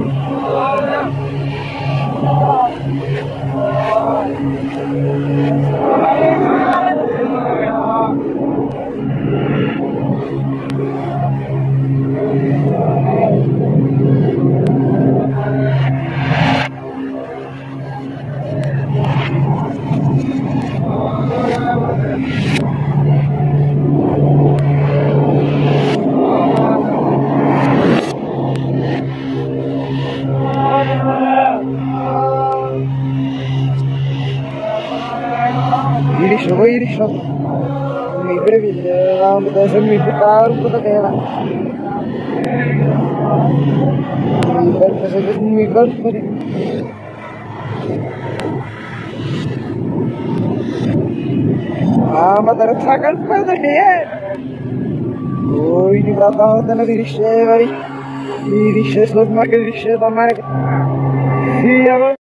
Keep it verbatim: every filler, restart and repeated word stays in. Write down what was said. يا